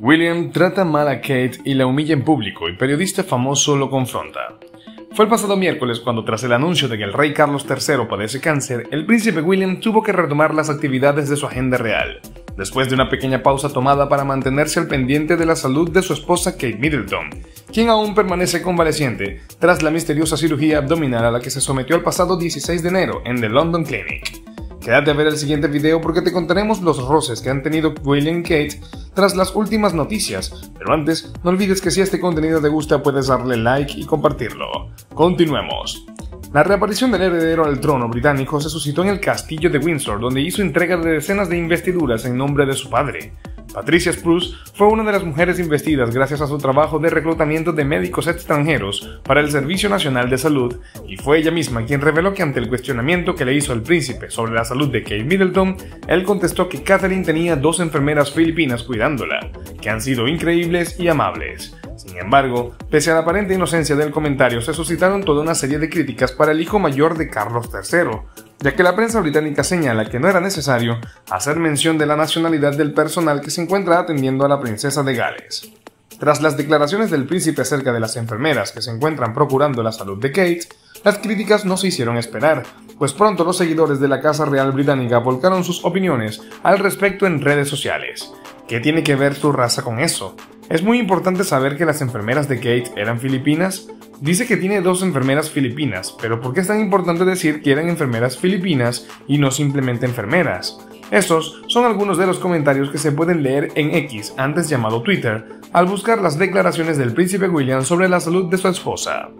William trata mal a Kate y la humilla en público y periodista famoso lo confronta. Fue el pasado miércoles cuando, tras el anuncio de que el rey Carlos III padece cáncer, el príncipe William tuvo que retomar las actividades de su agenda real, después de una pequeña pausa tomada para mantenerse al pendiente de la salud de su esposa Kate Middleton, quien aún permanece convaleciente tras la misteriosa cirugía abdominal a la que se sometió el pasado 16 de enero en The London Clinic. Quédate a ver el siguiente video porque te contaremos los roces que han tenido William y Kate tras las últimas noticias, pero antes no olvides que si este contenido te gusta puedes darle like y compartirlo. Continuemos. La reaparición del heredero al trono británico se suscitó en el castillo de Windsor, donde hizo entrega de decenas de investiduras en nombre de su padre. Patricia Spruce fue una de las mujeres investidas gracias a su trabajo de reclutamiento de médicos extranjeros para el Servicio Nacional de Salud, y fue ella misma quien reveló que ante el cuestionamiento que le hizo el príncipe sobre la salud de Kate Middleton, él contestó que Catherine tenía dos enfermeras filipinas cuidándola, que han sido increíbles y amables. Sin embargo, pese a la aparente inocencia del comentario, se suscitaron toda una serie de críticas para el hijo mayor de Carlos III, ya que la prensa británica señala que no era necesario hacer mención de la nacionalidad del personal que se encuentra atendiendo a la princesa de Gales. Tras las declaraciones del príncipe acerca de las enfermeras que se encuentran procurando la salud de Kate, las críticas no se hicieron esperar, pues pronto los seguidores de la Casa Real Británica volcaron sus opiniones al respecto en redes sociales. ¿Qué tiene que ver su raza con eso? ¿Es muy importante saber que las enfermeras de Kate eran filipinas? Dice que tiene dos enfermeras filipinas, pero ¿por qué es tan importante decir que eran enfermeras filipinas y no simplemente enfermeras? Estos son algunos de los comentarios que se pueden leer en X, antes llamado Twitter, al buscar las declaraciones del príncipe William sobre la salud de su esposa.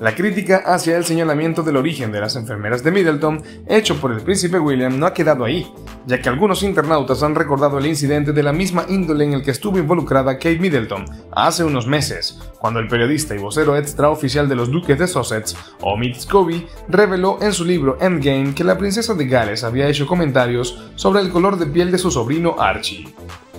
La crítica hacia el señalamiento del origen de las enfermeras de Middleton hecho por el príncipe William no ha quedado ahí, ya que algunos internautas han recordado el incidente de la misma índole en el que estuvo involucrada Kate Middleton hace unos meses, cuando el periodista y vocero extraoficial de los duques de Sussex, Omid Scobie, reveló en su libro Endgame que la princesa de Gales había hecho comentarios sobre el color de piel de su sobrino Archie.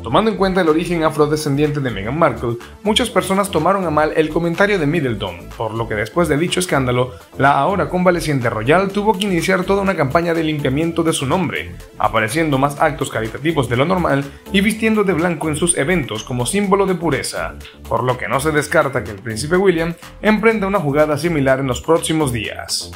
Tomando en cuenta el origen afrodescendiente de Meghan Markle, muchas personas tomaron a mal el comentario de Middleton, por lo que después de dicho escándalo, la ahora convaleciente royal tuvo que iniciar toda una campaña de limpiamiento de su nombre, apareciendo más actos caritativos de lo normal y vistiendo de blanco en sus eventos como símbolo de pureza, por lo que no se descarta que el príncipe William emprenda una jugada similar en los próximos días.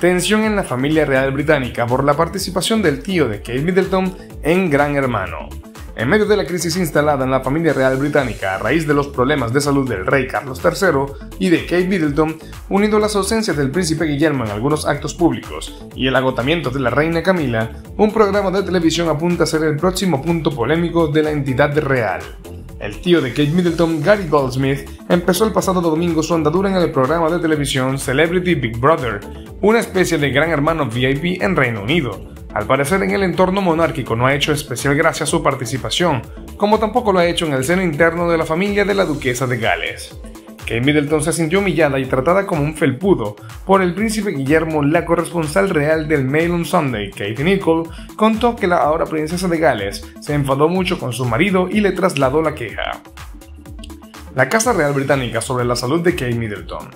Tensión en la familia real británica por la participación del tío de Kate Middleton en Gran Hermano. En medio de la crisis instalada en la familia real británica a raíz de los problemas de salud del rey Carlos III y de Kate Middleton, unido a las ausencias del príncipe Guillermo en algunos actos públicos y el agotamiento de la reina Camila, un programa de televisión apunta a ser el próximo punto polémico de la entidad real. El tío de Kate Middleton, Gary Goldsmith, empezó el pasado domingo su andadura en el programa de televisión Celebrity Big Brother, una especie de gran hermano VIP en Reino Unido. Al parecer, en el entorno monárquico no ha hecho especial gracia su participación, como tampoco lo ha hecho en el seno interno de la familia de la duquesa de Gales. Kate Middleton se sintió humillada y tratada como un felpudo por el príncipe Guillermo. La corresponsal real del Mail on Sunday, Katie Nichol, contó que la ahora princesa de Gales se enfadó mucho con su marido y le trasladó la queja. La Casa Real Británica sobre la salud de Kate Middleton.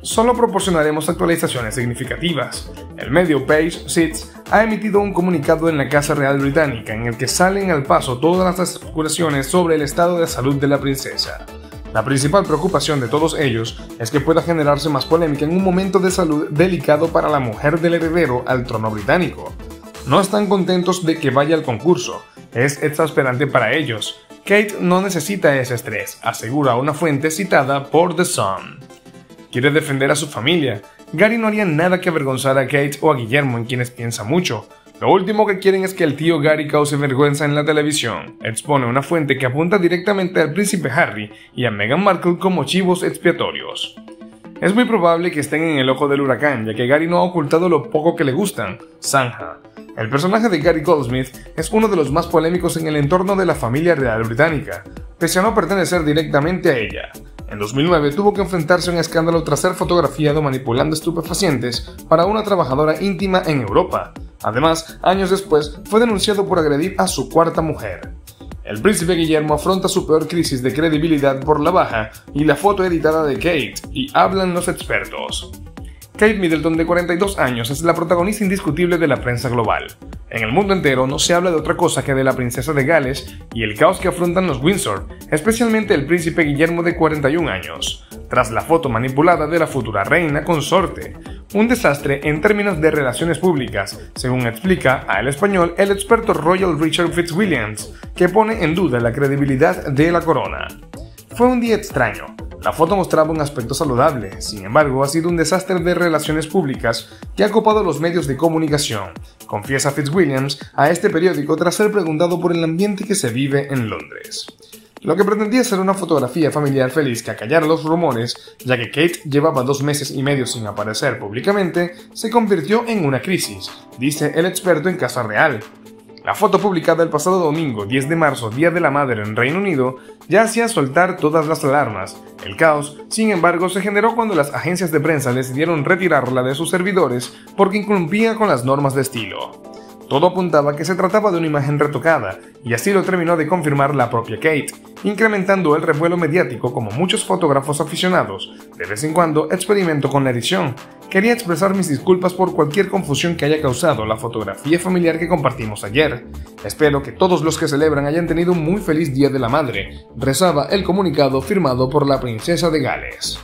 Solo proporcionaremos actualizaciones significativas. El medio Page Six ha emitido un comunicado en la Casa Real Británica en el que salen al paso todas las especulaciones sobre el estado de salud de la princesa. La principal preocupación de todos ellos es que pueda generarse más polémica en un momento de salud delicado para la mujer del heredero al trono británico. No están contentos de que vaya al concurso, es exasperante para ellos. Kate no necesita ese estrés, asegura una fuente citada por The Sun. Quiere defender a su familia. Gary no haría nada que avergonzar a Kate o a Guillermo, en quienes piensa mucho. Lo último que quieren es que el tío Gary cause vergüenza en la televisión, expone una fuente que apunta directamente al príncipe Harry y a Meghan Markle como chivos expiatorios. Es muy probable que estén en el ojo del huracán, ya que Gary no ha ocultado lo poco que le gustan, zanja. El personaje de Gary Goldsmith es uno de los más polémicos en el entorno de la familia real británica, pese a no pertenecer directamente a ella. En 2009 tuvo que enfrentarse a un escándalo tras ser fotografiado manipulando estupefacientes para una trabajadora íntima en Europa. Además, años después fue denunciado por agredir a su cuarta mujer. El príncipe Guillermo afronta su peor crisis de credibilidad por la baja y la foto editada de Kate, y hablan los expertos. Kate Middleton, de 42 años, es la protagonista indiscutible de la prensa global. En el mundo entero no se habla de otra cosa que de la princesa de Gales y el caos que afrontan los Windsor, especialmente el príncipe Guillermo, de 41 años, tras la foto manipulada de la futura reina consorte. Un desastre en términos de relaciones públicas, según explica a El Español el experto royal Richard Fitzwilliams, que pone en duda la credibilidad de la corona. Fue un día extraño. La foto mostraba un aspecto saludable, sin embargo, ha sido un desastre de relaciones públicas que ha copado los medios de comunicación, confiesa Fitzwilliams a este periódico tras ser preguntado por el ambiente que se vive en Londres. Lo que pretendía ser una fotografía familiar feliz que acallara los rumores, ya que Kate llevaba 2 meses y medio sin aparecer públicamente, se convirtió en una crisis, dice el experto en Casa Real. La foto publicada el pasado domingo 10 de marzo, Día de la Madre en Reino Unido, ya hacía soltar todas las alarmas. El caos, sin embargo, se generó cuando las agencias de prensa decidieron retirarla de sus servidores porque incumplía con las normas de estilo. Todo apuntaba que se trataba de una imagen retocada, y así lo terminó de confirmar la propia Kate, incrementando el revuelo mediático como muchos fotógrafos aficionados. De vez en cuando experimento con la edición. Quería expresar mis disculpas por cualquier confusión que haya causado la fotografía familiar que compartimos ayer. Espero que todos los que celebran hayan tenido un muy feliz Día de la Madre, rezaba el comunicado firmado por la princesa de Gales.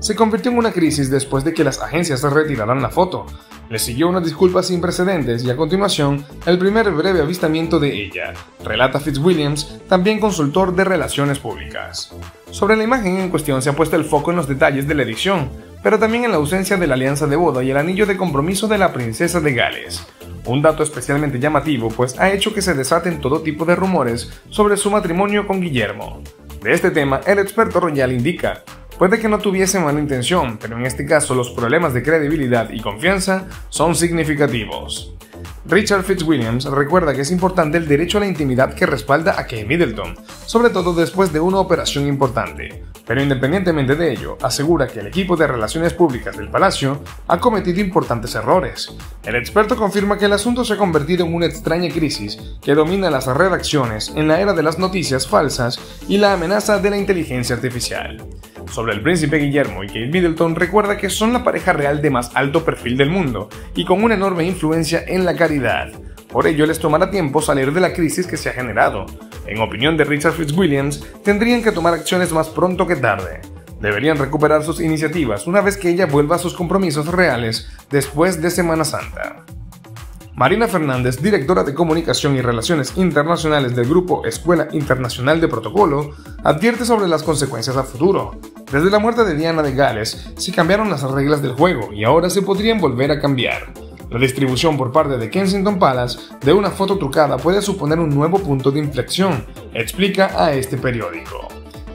Se convirtió en una crisis después de que las agencias retiraran la foto. Le siguió una disculpa sin precedentes y a continuación, el primer breve avistamiento de ella, relata Fitzwilliams, también consultor de relaciones públicas. Sobre la imagen en cuestión se ha puesto el foco en los detalles de la edición, pero también en la ausencia de la alianza de boda y el anillo de compromiso de la princesa de Gales. Un dato especialmente llamativo, pues ha hecho que se desaten todo tipo de rumores sobre su matrimonio con Guillermo. De este tema, el experto royal indica: puede que no tuviese mala intención, pero en este caso los problemas de credibilidad y confianza son significativos. Richard Fitzwilliams recuerda que es importante el derecho a la intimidad que respalda a Kate Middleton, sobre todo después de una operación importante, pero independientemente de ello, asegura que el equipo de relaciones públicas del Palacio ha cometido importantes errores. El experto confirma que el asunto se ha convertido en una extraña crisis que domina las redacciones en la era de las noticias falsas y la amenaza de la inteligencia artificial. Sobre el príncipe Guillermo y Kate Middleton, recuerda que son la pareja real de más alto perfil del mundo y con una enorme influencia en la caridad. Por ello les tomará tiempo salir de la crisis que se ha generado. En opinión de Richard Fitzwilliams, tendrían que tomar acciones más pronto que tarde. Deberían recuperar sus iniciativas una vez que ella vuelva a sus compromisos reales después de Semana Santa. Marina Fernández, directora de Comunicación y Relaciones Internacionales del grupo Escuela Internacional de Protocolo, advierte sobre las consecuencias a futuro. Desde la muerte de Diana de Gales, se cambiaron las reglas del juego y ahora se podrían volver a cambiar. La distribución por parte de Kensington Palace de una foto trucada puede suponer un nuevo punto de inflexión, explica a este periódico.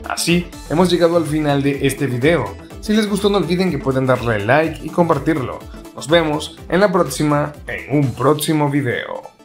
Así, hemos llegado al final de este video. Si les gustó, no olviden que pueden darle like y compartirlo. Nos vemos en la próxima, en un próximo video.